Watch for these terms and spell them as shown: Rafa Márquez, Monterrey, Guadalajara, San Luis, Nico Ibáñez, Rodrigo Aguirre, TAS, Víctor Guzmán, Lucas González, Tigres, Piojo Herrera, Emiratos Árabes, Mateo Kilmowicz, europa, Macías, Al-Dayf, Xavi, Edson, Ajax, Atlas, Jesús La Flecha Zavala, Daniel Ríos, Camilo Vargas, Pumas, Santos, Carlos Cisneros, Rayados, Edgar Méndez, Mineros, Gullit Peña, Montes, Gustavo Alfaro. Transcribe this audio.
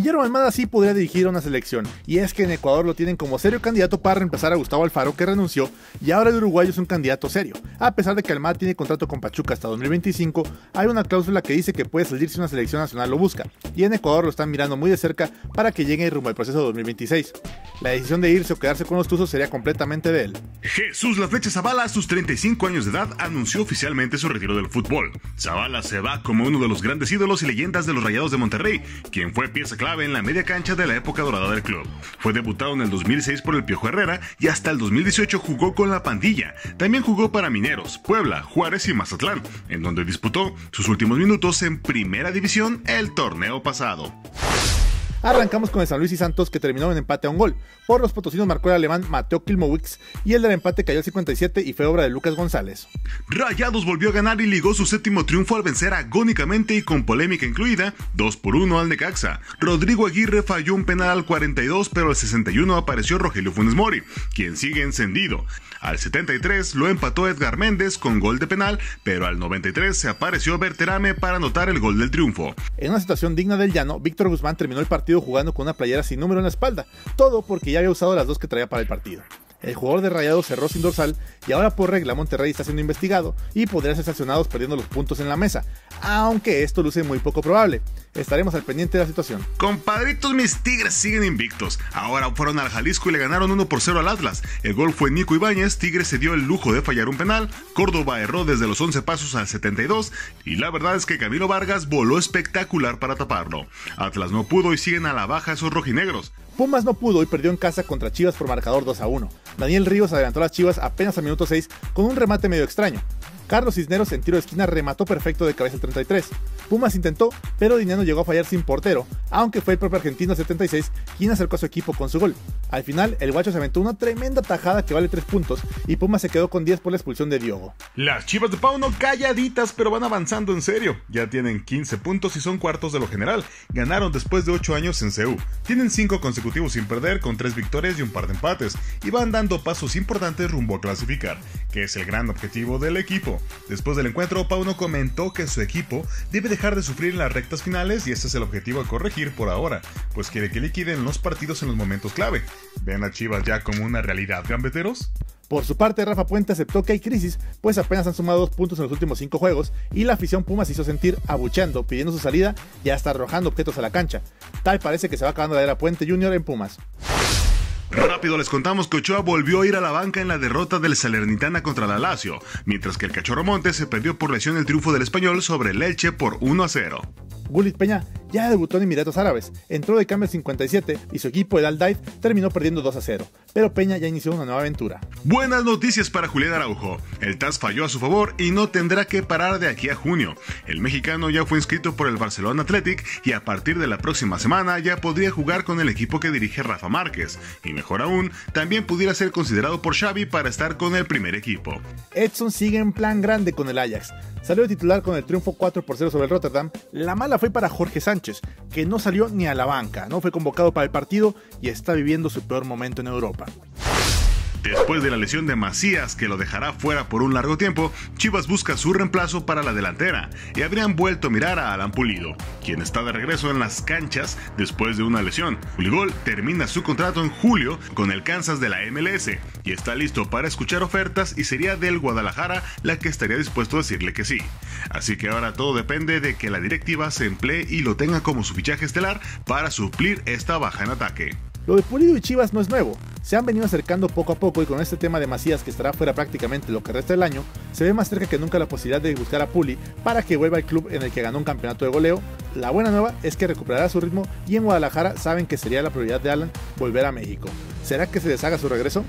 Guillermo Almada sí podría dirigir una selección, y es que en Ecuador lo tienen como serio candidato para reemplazar a Gustavo Alfaro, que renunció, y ahora el uruguayo es un candidato serio. A pesar de que Almada tiene contrato con Pachuca hasta 2025, hay una cláusula que dice que puede salir si una selección nacional lo busca, y en Ecuador lo están mirando muy de cerca para que llegue rumbo al proceso de 2026. La decisión de irse o quedarse con los Tuzos sería completamente de él. Jesús La Flecha Zavala, a sus 35 años de edad, anunció oficialmente su retiro del fútbol. Zavala se va como uno de los grandes ídolos y leyendas de los Rayados de Monterrey, quien fue pieza clave en la media cancha de la época dorada del club. Fue debutado en el 2006 por el Piojo Herrera y hasta el 2018 jugó con la pandilla. También jugó para Mineros, Puebla, Juárez y Mazatlán, en donde disputó sus últimos minutos en Primera División el torneo pasado. Arrancamos con el San Luis y Santos, que terminó en empate a un gol. Por los potosinos marcó el alemán Mateo Kilmowicz y el del empate cayó al 57 y fue obra de Lucas González. Rayados volvió a ganar y ligó su séptimo triunfo al vencer agónicamente y con polémica incluida 2-1 al Necaxa. Rodrigo Aguirre falló un penal al 42, pero al 61 apareció Rogelio Funes Mori, quien sigue encendido. Al 73 lo empató Edgar Méndez con gol de penal, pero al 93 se apareció Berterame para anotar el gol del triunfo. En una situación digna del llano, Víctor Guzmán terminó el partido jugando con una playera sin número en la espalda, todo porque ya había usado las dos que traía para el partido. El jugador de Rayados cerró sin dorsal y ahora por regla Monterrey está siendo investigado y podría ser sancionados perdiendo los puntos en la mesa, aunque esto luce muy poco probable. Estaremos al pendiente de la situación. Compadritos, mis Tigres siguen invictos. Ahora fueron al Jalisco y le ganaron 1-0 al Atlas. El gol fue Nico Ibáñez, Tigres se dio el lujo de fallar un penal, Córdoba erró desde los 11 pasos al 72 y la verdad es que Camilo Vargas voló espectacular para taparlo. Atlas no pudo y siguen a la baja esos rojinegros. Pumas no pudo y perdió en casa contra Chivas por marcador 2-1. Daniel Ríos adelantó a las Chivas apenas al minuto 6 con un remate medio extraño. Carlos Cisneros en tiro de esquina remató perfecto de cabeza al 33. Pumas intentó, pero Dineno llegó a fallar sin portero, aunque fue el propio argentino al 76 quien acercó a su equipo con su gol. Al final, el guacho se aventó una tremenda tajada que vale 3 puntos y Pumas se quedó con 10 por la expulsión de Diogo. Las Chivas de Pauno calladitas, pero van avanzando en serio. Ya tienen 15 puntos y son cuartos de lo general. Ganaron después de 8 años en CU. Tienen 5 consecutivos sin perder, con 3 victorias y un par de empates, y van dando pasos importantes rumbo a clasificar, que es el gran objetivo del equipo. Después del encuentro, Pauno comentó que su equipo debe dejar de sufrir en las rectas finales y este es el objetivo a corregir por ahora, pues quiere que liquiden los partidos en los momentos clave. ¿Ven a Chivas ya como una realidad, gambeteros? Por su parte, Rafa Puente aceptó que hay crisis, pues apenas han sumado 2 puntos en los últimos 5 juegos y la afición Pumas se hizo sentir abucheando, pidiendo su salida y hasta arrojando objetos a la cancha. Tal parece que se va acabando la era Puente Jr. en Pumas. Rápido les contamos que Ochoa volvió a ir a la banca en la derrota del Salernitana contra la Lazio, mientras que el Cachorro Montes se perdió por lesión el triunfo del Español sobre el Elche por 1-0. Gullit Peña ya debutó en Emiratos Árabes, entró de cambio al 57 y su equipo, el Al-Dayf, terminó perdiendo 2-0, pero Peña ya inició una nueva aventura. Buenas noticias para Julián Araujo, el TAS falló a su favor y no tendrá que parar de aquí a junio. El mexicano ya fue inscrito por el Barcelona Athletic y a partir de la próxima semana ya podría jugar con el equipo que dirige Rafa Márquez, y mejor aún, también pudiera ser considerado por Xavi para estar con el primer equipo. Edson sigue en plan grande con el Ajax, salió de titular con el triunfo 4-0 sobre el Rotterdam. La mala fue para Jorge Sánchez, que no salió ni a la banca, no fue convocado para el partido y está viviendo su peor momento en Europa. Después de la lesión de Macías, que lo dejará fuera por un largo tiempo, Chivas busca su reemplazo para la delantera y habrían vuelto a mirar a Alan Pulido, quien está de regreso en las canchas después de una lesión. Puligol termina su contrato en julio con el Kansas de la MLS y está listo para escuchar ofertas, y sería del Guadalajara la que estaría dispuesto a decirle que sí. Así que ahora todo depende de que la directiva se emplee y lo tenga como su fichaje estelar para suplir esta baja en ataque. Lo de Pulido y Chivas no es nuevo, se han venido acercando poco a poco y con este tema de Macías, que estará fuera prácticamente lo que resta del año, se ve más cerca que nunca la posibilidad de buscar a Puli para que vuelva al club en el que ganó un campeonato de goleo. La buena nueva es que recuperará su ritmo y en Guadalajara saben que sería la prioridad de Alan volver a México. ¿Será que se deshaga su regreso?